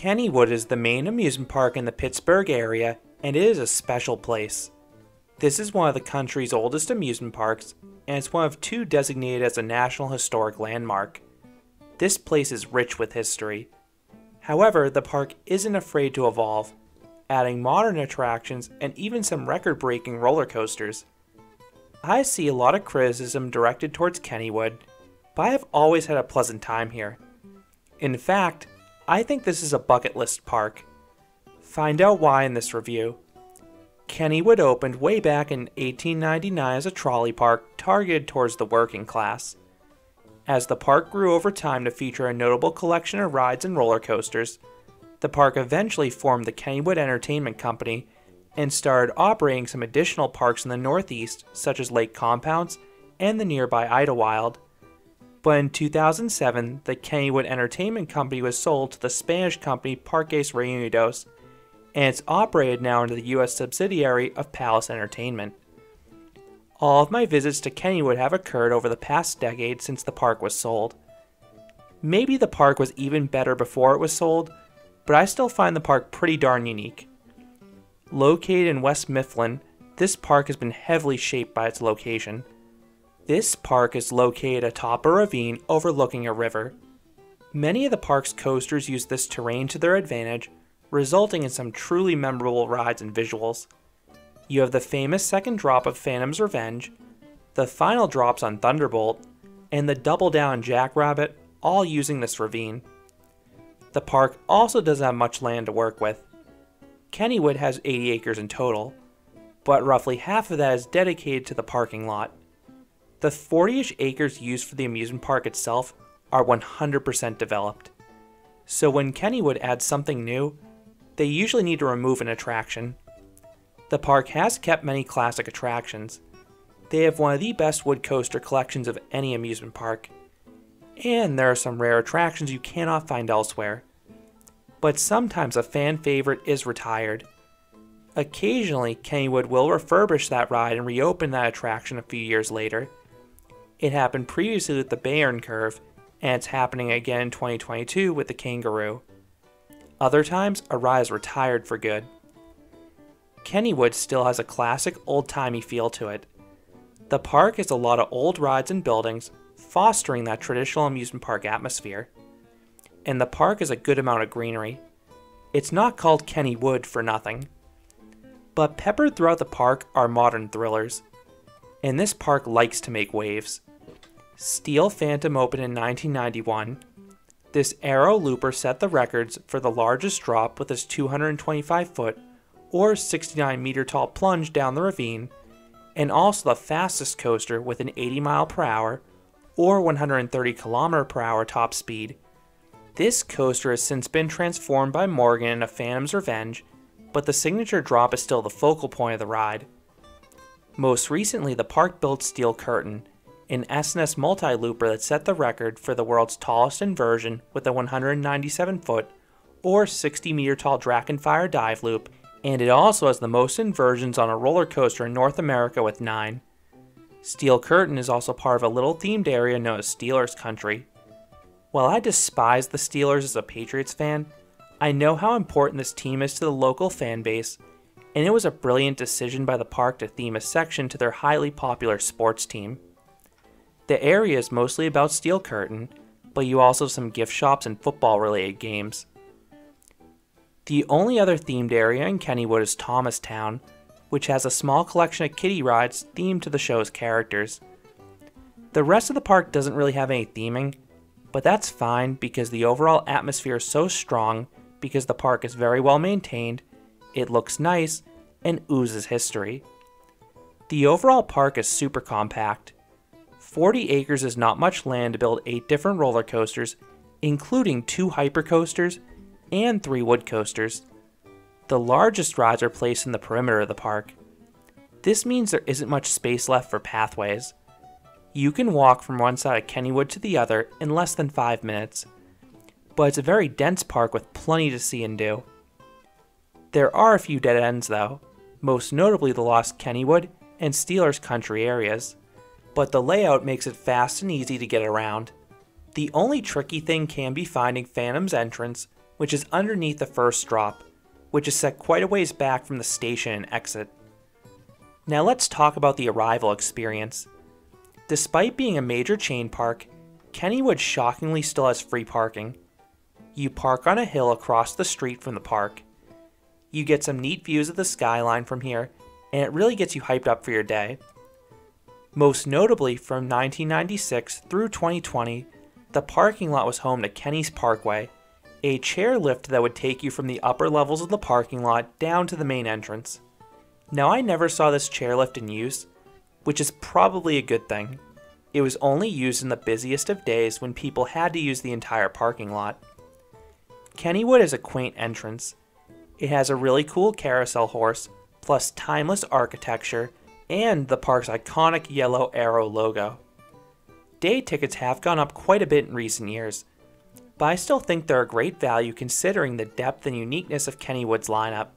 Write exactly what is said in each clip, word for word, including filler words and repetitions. Kennywood is the main amusement park in the Pittsburgh area, and it is a special place. This is one of the country's oldest amusement parks, and it's one of two designated as a National Historic Landmark. This place is rich with history. However, the park isn't afraid to evolve, adding modern attractions and even some record-breaking roller coasters. I see a lot of criticism directed towards Kennywood, but I have always had a pleasant time here. In fact, I think this is a bucket list park. Find out why in this review. Kennywood opened way back in eighteen ninety-nine as a trolley park targeted towards the working class. As the park grew over time to feature a notable collection of rides and roller coasters, the park eventually formed the Kennywood Entertainment Company and started operating some additional parks in the Northeast, such as Lake Compounce and the nearby Idlewild. But in two thousand seven, the Kennywood Entertainment Company was sold to the Spanish company Parques Reunidos, and it's operated now under the U S subsidiary of Palace Entertainment. All of my visits to Kennywood have occurred over the past decade since the park was sold. Maybe the park was even better before it was sold, but I still find the park pretty darn unique. Located in West Mifflin, this park has been heavily shaped by its location. This park is located atop a ravine overlooking a river. Many of the park's coasters use this terrain to their advantage, resulting in some truly memorable rides and visuals. You have the famous second drop of Phantom's Revenge, the final drops on Thunderbolt, and the double down Jackrabbit, all using this ravine. The park also doesn't have much land to work with. Kennywood has eighty acres in total, but roughly half of that is dedicated to the parking lot. The forty-ish acres used for the amusement park itself are one hundred percent developed. So when Kennywood adds something new, they usually need to remove an attraction. The park has kept many classic attractions. They have one of the best wood coaster collections of any amusement park. And there are some rare attractions you cannot find elsewhere. But sometimes a fan favorite is retired. Occasionally, Kennywood will refurbish that ride and reopen that attraction a few years later. It happened previously with the Bayern Curve, and it's happening again in twenty twenty-two with the Kangaroo. Other times, a ride is retired for good. Kennywood still has a classic old-timey feel to it. The park has a lot of old rides and buildings, fostering that traditional amusement park atmosphere. And the park has a good amount of greenery. It's not called Kennywood for nothing. But peppered throughout the park are modern thrillers. And this park likes to make waves. Steel Phantom opened in nineteen ninety-one. This aero looper set the records for the largest drop with its two hundred twenty-five foot or sixty-nine meter tall plunge down the ravine, and also the fastest coaster with an eighty mile per hour or one hundred thirty kilometer per hour top speed. This coaster has since been transformed by Morgan into Phantom's Revenge, but the signature drop is still the focal point of the ride. Most recently, the park built Steel Curtain, an S and S multi-looper that set the record for the world's tallest inversion with a one hundred ninety-seven foot or sixty meter tall Drakkenfire dive loop, and it also has the most inversions on a roller coaster in North America with nine. Steel Curtain is also part of a little themed area known as Steelers Country. While I despise the Steelers as a Patriots fan, I know how important this team is to the local fan base, and it was a brilliant decision by the park to theme a section to their highly popular sports team. The area is mostly about Steel Curtain, but you also have some gift shops and football-related games. The only other themed area in Kennywood is Thomastown, which has a small collection of kiddie rides themed to the show's characters. The rest of the park doesn't really have any theming, but that's fine because the overall atmosphere is so strong because the park is very well maintained, it looks nice, and oozes history. The overall park is super compact. forty acres is not much land to build eight different roller coasters, including two hypercoasters and three wood coasters. The largest rides are placed in the perimeter of the park. This means there isn't much space left for pathways. You can walk from one side of Kennywood to the other in less than five minutes, but it's a very dense park with plenty to see and do. There are a few dead ends though, most notably the Lost Kennywood and Steelers Country areas, but the layout makes it fast and easy to get around. The only tricky thing can be finding Phantom's entrance, which is underneath the first drop, which is set quite a ways back from the station and exit. Now let's talk about the arrival experience. Despite being a major chain park, Kennywood shockingly still has free parking. You park on a hill across the street from the park. You get some neat views of the skyline from here, and it really gets you hyped up for your day. Most notably, from nineteen ninety-six through twenty twenty, the parking lot was home to Kenny's Parkway, a chairlift that would take you from the upper levels of the parking lot down to the main entrance. Now, I never saw this chairlift in use, which is probably a good thing. It was only used in the busiest of days when people had to use the entire parking lot. Kennywood is a quaint entrance. It has a really cool carousel horse, plus timeless architecture, and the park's iconic yellow arrow logo. Day tickets have gone up quite a bit in recent years, but I still think they're a great value considering the depth and uniqueness of Kennywood's lineup.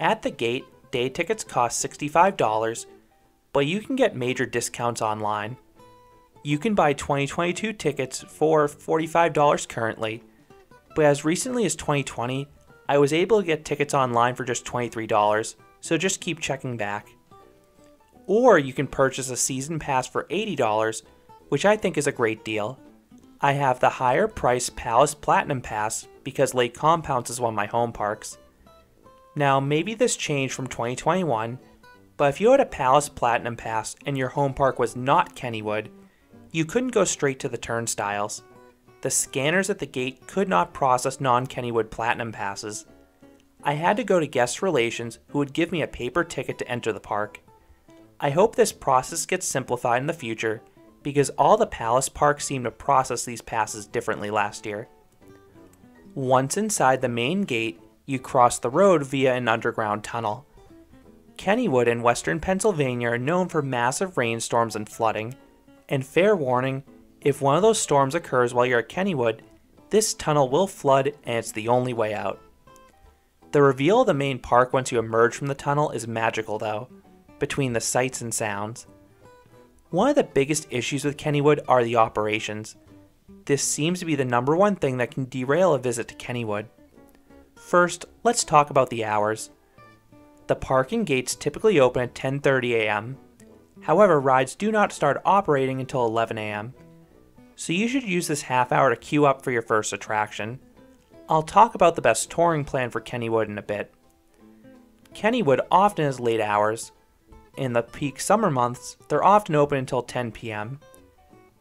At the gate, day tickets cost sixty-five dollars, but you can get major discounts online. You can buy twenty twenty-two tickets for forty-five dollars currently, but as recently as twenty twenty, I was able to get tickets online for just twenty-three dollars, so just keep checking back. Or you can purchase a season pass for eighty dollars, which I think is a great deal. I have the higher priced Palace Platinum Pass because Lake Compounce is one of my home parks. Now, maybe this changed from twenty twenty-one, but if you had a Palace Platinum Pass and your home park was not Kennywood, you couldn't go straight to the turnstiles. The scanners at the gate could not process non-Kennywood Platinum passes. I had to go to guest relations who would give me a paper ticket to enter the park. I hope this process gets simplified in the future because all the Palace parks seemed to process these passes differently last year. Once inside the main gate, you cross the road via an underground tunnel. Kennywood in western Pennsylvania are known for massive rainstorms and flooding, and fair warning, if one of those storms occurs while you're at Kennywood, this tunnel will flood and it's the only way out. The reveal of the main park once you emerge from the tunnel is magical though, between the sights and sounds. One of the biggest issues with Kennywood are the operations. This seems to be the number one thing that can derail a visit to Kennywood. First, let's talk about the hours. The parking gates typically open at ten thirty a m However, rides do not start operating until eleven a m So you should use this half hour to queue up for your first attraction. I'll talk about the best touring plan for Kennywood in a bit. Kennywood often has late hours. In the peak summer months, they're often open until ten p m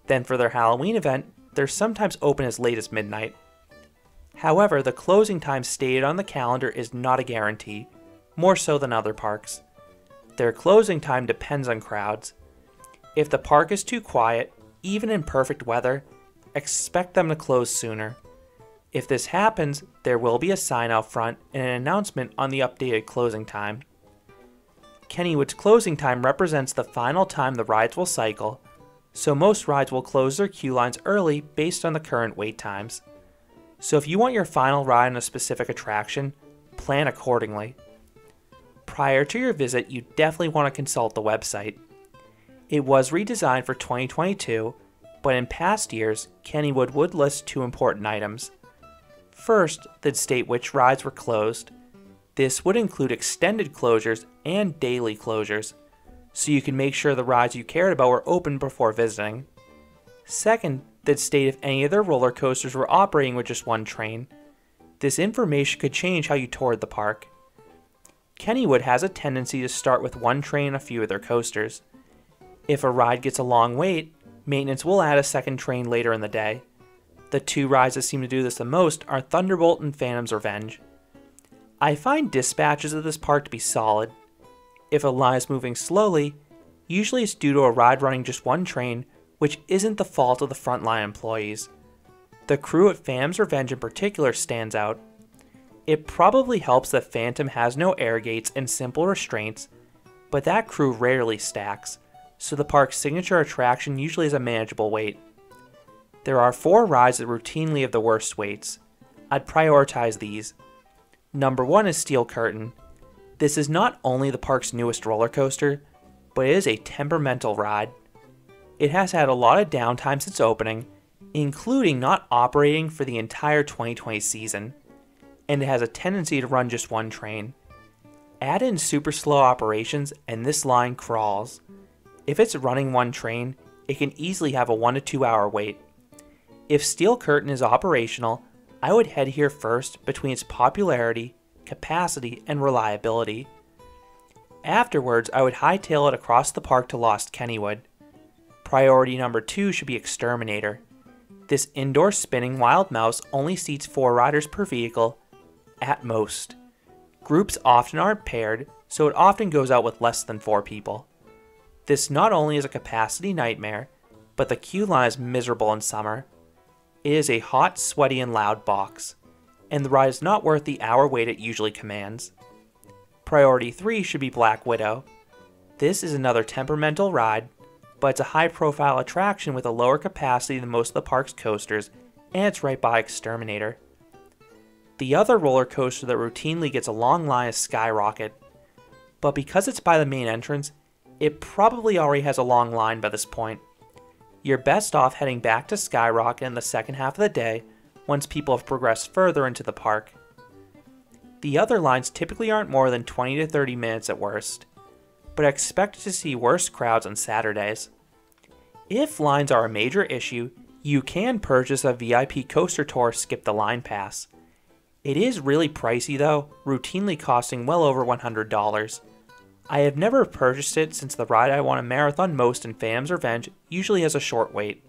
Then for their Halloween event, they're sometimes open as late as midnight. However, the closing time stated on the calendar is not a guarantee, more so than other parks. Their closing time depends on crowds. If the park is too quiet, even in perfect weather, expect them to close sooner. If this happens, there will be a sign out front and an announcement on the updated closing time. Kennywood's closing time represents the final time the rides will cycle, so most rides will close their queue lines early based on the current wait times. So if you want your final ride on a specific attraction, plan accordingly. Prior to your visit, you definitely want to consult the website. It was redesigned for twenty twenty-two, but in past years, Kennywood would list two important items. First, they'd state which rides were closed. This would include extended closures and daily closures, so you can make sure the rides you cared about were open before visiting. Second, they'd state if any of their roller coasters were operating with just one train. This information could change how you toured the park. Kennywood has a tendency to start with one train and a few of their coasters. If a ride gets a long wait, maintenance will add a second train later in the day. The two rides that seem to do this the most are Thunderbolt and Phantom's Revenge. I find dispatches of this park to be solid. If a line is moving slowly, usually it's due to a ride running just one train, which isn't the fault of the frontline employees. The crew at Phantom's Revenge in particular stands out. It probably helps that Phantom has no air gates and simple restraints, but that crew rarely stacks, so the park's signature attraction usually is a manageable wait. There are four rides that routinely have the worst waits. I'd prioritize these. Number one is Steel Curtain. This is not only the park's newest roller coaster, but it is a temperamental ride. It has had a lot of downtime since opening, including not operating for the entire twenty twenty season. and it has a tendency to run just one train. Add in super slow operations and this line crawls. If it's running one train, it can easily have a one to two hour wait. If Steel Curtain is operational, I would head here first between its popularity, capacity, and reliability. Afterwards, I would hightail it across the park to Lost Kennywood. Priority number two should be Exterminator. This indoor spinning wild mouse only seats four riders per vehicle, at most. Groups often aren't paired, so it often goes out with less than four people. This not only is a capacity nightmare, but the queue line is miserable in summer. It is a hot, sweaty, and loud box, and the ride is not worth the hour wait it usually commands. Priority three should be Black Widow. This is another temperamental ride, but it's a high-profile attraction with a lower capacity than most of the park's coasters, and it's right by Exterminator. The other roller coaster that routinely gets a long line is Skyrocket, but because it's by the main entrance, it probably already has a long line by this point. You're best off heading back to Skyrocket in the second half of the day once people have progressed further into the park. The other lines typically aren't more than twenty to thirty minutes at worst, but I expect to see worse crowds on Saturdays. If lines are a major issue, you can purchase a V I P coaster tour skip the line pass. It is really pricey though, routinely costing well over one hundred dollars. I have never purchased it since the ride I want to marathon most in Phantom's Revenge usually has a short wait.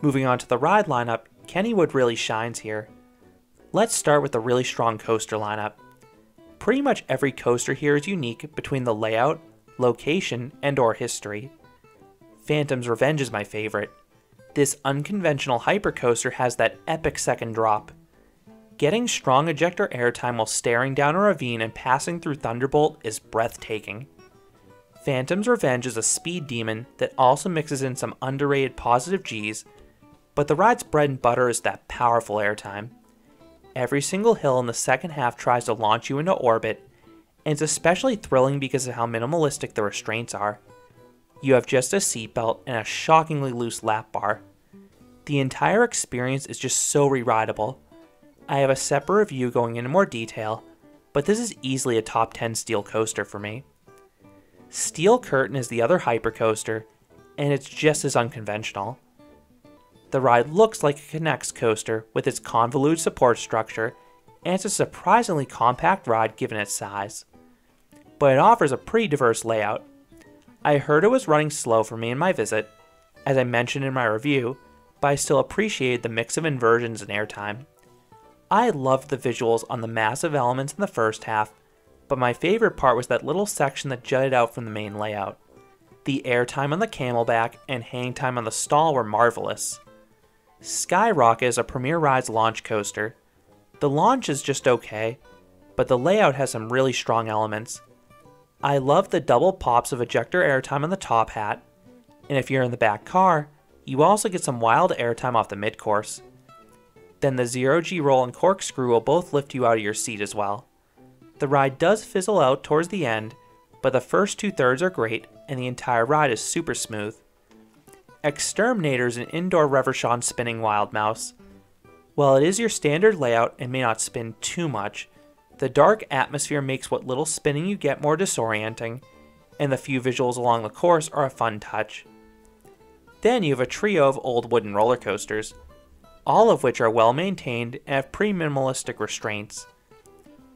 Moving on to the ride lineup, Kennywood really shines here. Let's start with the really strong coaster lineup. Pretty much every coaster here is unique between the layout, location, and or history. Phantom's Revenge is my favorite. This unconventional hypercoaster has that epic second drop. Getting strong ejector airtime while staring down a ravine and passing through Thunderbolt is breathtaking. Phantom's Revenge is a speed demon that also mixes in some underrated positive Gs, but the ride's bread and butter is that powerful airtime. Every single hill in the second half tries to launch you into orbit, and it's especially thrilling because of how minimalistic the restraints are. You have just a seatbelt and a shockingly loose lap bar. The entire experience is just so re-rideable. I have a separate review going into more detail, but this is easily a top ten steel coaster for me. Steel Curtain is the other hypercoaster, and it's just as unconventional. The ride looks like a Kinect's coaster with its convoluted support structure, and it's a surprisingly compact ride given its size. But it offers a pretty diverse layout. I heard it was running slow for me in my visit, as I mentioned in my review, but I still appreciated the mix of inversions and airtime. I loved the visuals on the massive elements in the first half, but my favorite part was that little section that jutted out from the main layout. The airtime on the camelback and hang time on the stall were marvelous. Skyrocket is a Premier Rides launch coaster. The launch is just okay, but the layout has some really strong elements. I love the double pops of ejector airtime on the top hat, and if you're in the back car, you also get some wild airtime off the mid-course. Then the zero G roll and corkscrew will both lift you out of your seat as well. The ride does fizzle out towards the end, but the first two thirds are great and the entire ride is super smooth. Exterminator is an indoor Reverchon spinning wild mouse. While it is your standard layout and may not spin too much, the dark atmosphere makes what little spinning you get more disorienting, and the few visuals along the course are a fun touch. Then you have a trio of old wooden roller coasters, all of which are well maintained and have pretty minimalistic restraints.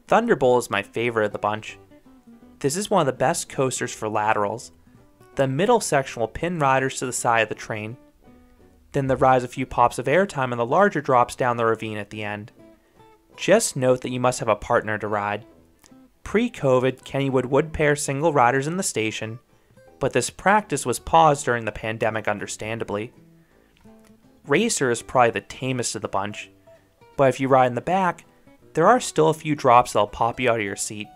Thunderbolt is my favorite of the bunch. This is one of the best coasters for laterals. The middle section will pin riders to the side of the train. Then the rise a few pops of airtime and the larger drops down the ravine at the end. Just note that you must have a partner to ride. Pre-COVID, Kennywood would pair single riders in the station, but this practice was paused during the pandemic understandably. Racer is probably the tamest of the bunch, but if you ride in the back, there are still a few drops that'll pop you out of your seat.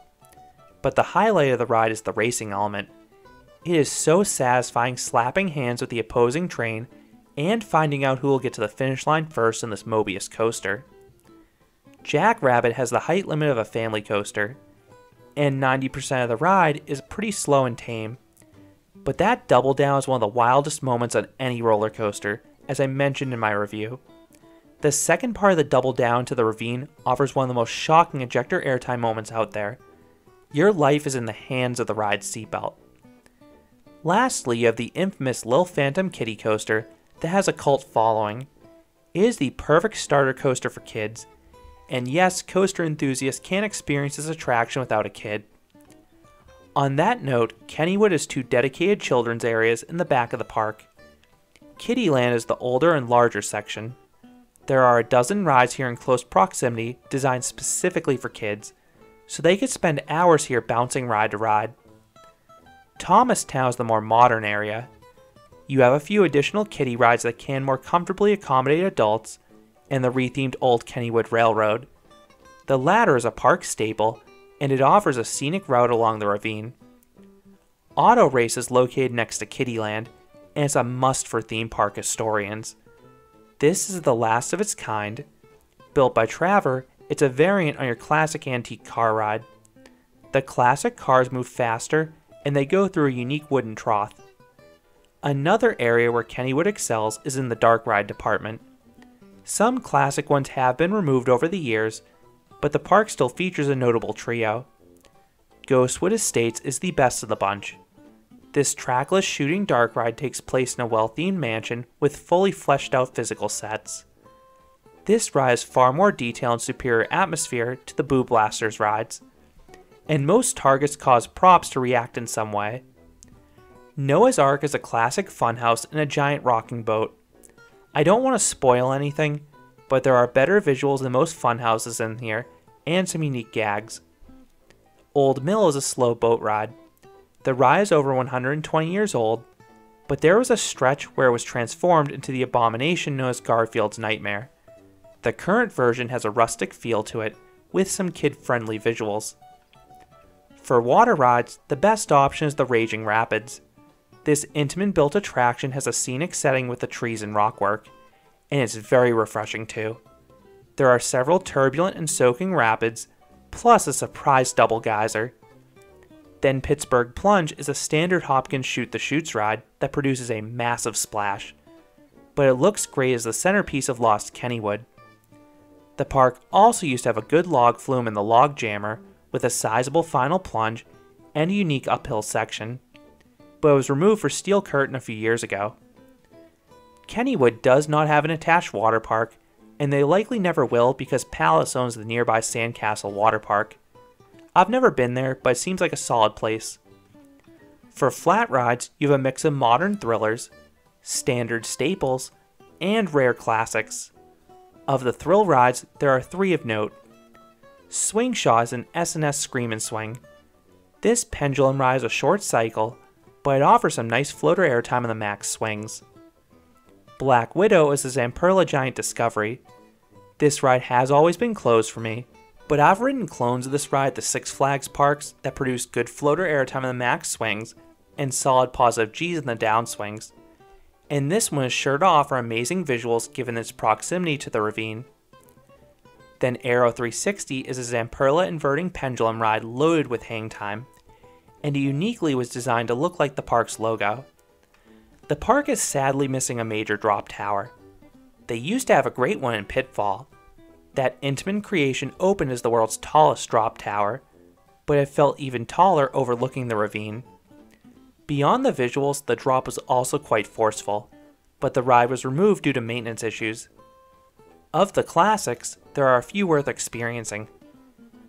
But the highlight of the ride is the racing element. It is so satisfying slapping hands with the opposing train and finding out who will get to the finish line first in this Mobius coaster. Jackrabbit has the height limit of a family coaster, and ninety percent of the ride is pretty slow and tame. But that double down is one of the wildest moments on any roller coaster, as I mentioned in my review. The second part of the double down to the ravine offers one of the most shocking ejector airtime moments out there. Your life is in the hands of the ride's seatbelt. Lastly, you have the infamous Lil Phantom Kitty Coaster that has a cult following. It is the perfect starter coaster for kids, and yes, coaster enthusiasts can experience this attraction without a kid. On that note, Kennywood has two dedicated children's areas in the back of the park. Kittyland is the older and larger section. There are a dozen rides here in close proximity designed specifically for kids, so they could spend hours here bouncing ride to ride. Thomastown is the more modern area. You have a few additional kiddie rides that can more comfortably accommodate adults, and the rethemed Old Kennywood Railroad. The latter is a park staple, and it offers a scenic route along the ravine. Auto Race is located next to Kittyland, and it's a must for theme park historians. This is the last of its kind. Built by Traver, it's a variant on your classic antique car ride. The classic cars move faster, and they go through a unique wooden trough. Another area where Kennywood excels is in the dark ride department. Some classic ones have been removed over the years, but the park still features a notable trio. Ghostwood Estates is the best of the bunch. This trackless shooting dark ride takes place in a well-themed mansion with fully fleshed out physical sets. This ride has far more detail and superior atmosphere to the Boo Blasters rides, and most targets cause props to react in some way. Noah's Ark is a classic funhouse in a giant rocking boat. I don't want to spoil anything, but there are better visuals than most funhouses in here, and some unique gags. Old Mill is a slow boat ride. The ride is over one hundred twenty years old, but there was a stretch where it was transformed into the abomination known as Garfield's Nightmare. The current version has a rustic feel to it, with some kid-friendly visuals. For water rides, the best option is the Raging Rapids. This Intamin-built attraction has a scenic setting with the trees and rockwork, and it's very refreshing too. There are several turbulent and soaking rapids, plus a surprise double geyser. Then Pittsburgh Plunge is a standard Hopkins shoot-the-shoots ride that produces a massive splash, but it looks great as the centerpiece of Lost Kennywood. The park also used to have a good log flume in the Log Jammer, with a sizable final plunge and a unique uphill section, but it was removed for Steel Curtain a few years ago. Kennywood does not have an attached water park, and they likely never will because Palace owns the nearby Sandcastle Water Park. I've never been there, but it seems like a solid place. For flat rides, you have a mix of modern thrillers, standard staples, and rare classics. Of the thrill rides, there are three of note. Swingshaw is an S and S Scream and Swing. This pendulum ride is a short cycle, but it offers some nice floater airtime on the max swings. Black Widow is a Zamperla Giant Discovery. This ride has always been closed for me, but I've ridden clones of this ride at the Six Flags parks that produce good floater airtime on the max swings and solid positive G's in the downswings, and this one is sure to offer amazing visuals given its proximity to the ravine. Then Aero three sixty is a Zamperla inverting pendulum ride loaded with hang time, and it uniquely was designed to look like the park's logo. The park is sadly missing a major drop tower. They used to have a great one in Pitfall. That Intamin creation opened as the world's tallest drop tower, but it felt even taller overlooking the ravine. Beyond the visuals, the drop was also quite forceful, but the ride was removed due to maintenance issues. Of the classics, there are a few worth experiencing.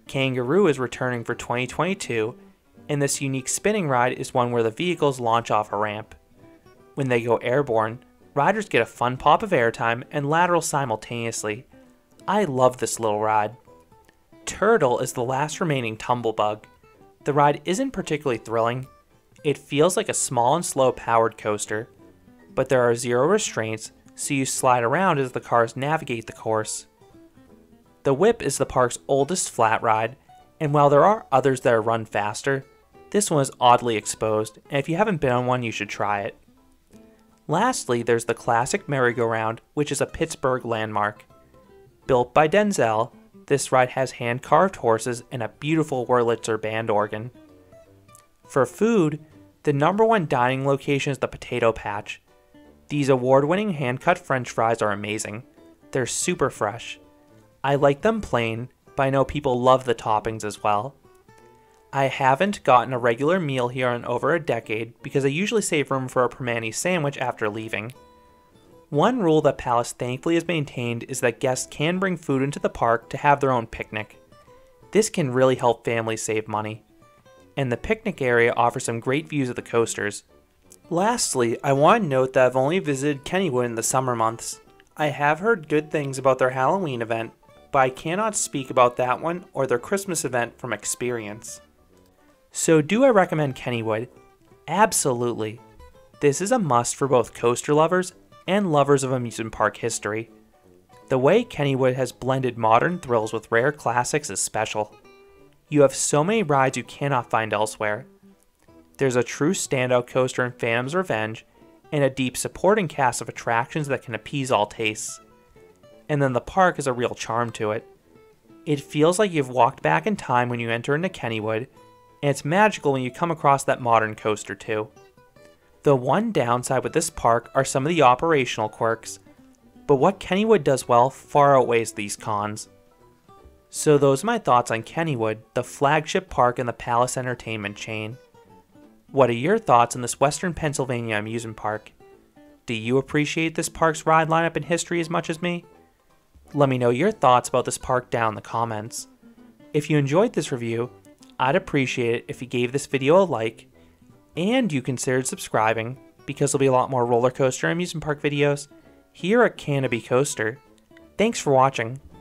Kangaroo is returning for twenty twenty-two, and this unique spinning ride is one where the vehicles launch off a ramp. When they go airborne, riders get a fun pop of airtime and lateral simultaneously. I love this little ride. Turtle is the last remaining tumblebug. The ride isn't particularly thrilling. It feels like a small and slow powered coaster, but there are zero restraints, so you slide around as the cars navigate the course. The Whip is the park's oldest flat ride, and while there are others that are run faster, this one is oddly exposed, and if you haven't been on one, you should try it. Lastly, there's the classic merry-go-round, which is a Pittsburgh landmark. Built by Denzel, this ride has hand-carved horses and a beautiful Wurlitzer band organ. For food, the number one dining location is the Potato Patch. These award-winning hand-cut French fries are amazing, They're super fresh. I like them plain, but I know people love the toppings as well. I haven't gotten a regular meal here in over a decade because I usually save room for a permani sandwich after leaving. One rule that Palace thankfully has maintained is that guests can bring food into the park to have their own picnic. This can really help families save money. And the picnic area offers some great views of the coasters. Lastly, I want to note that I've only visited Kennywood in the summer months. I have heard good things about their Halloween event, but I cannot speak about that one or their Christmas event from experience. So do I recommend Kennywood? Absolutely. This is a must for both coaster lovers and lovers of amusement park history. The way Kennywood has blended modern thrills with rare classics is special. You have so many rides you cannot find elsewhere. There's a true standout coaster in Phantom's Revenge, and a deep supporting cast of attractions that can appease all tastes. And then the park is a real charm to it. It feels like you've walked back in time when you enter into Kennywood, and it's magical when you come across that modern coaster too. The one downside with this park are some of the operational quirks, but what Kennywood does well far outweighs these cons. So those are my thoughts on Kennywood, the flagship park in the Palace Entertainment chain. What are your thoughts on this Western Pennsylvania amusement park? Do you appreciate this park's ride lineup and history as much as me? Let me know your thoughts about this park down in the comments. If you enjoyed this review, I'd appreciate it if you gave this video a like, and you considered subscribing, because there'll be a lot more roller coaster and amusement park videos here at Canopy Coaster. Thanks for watching.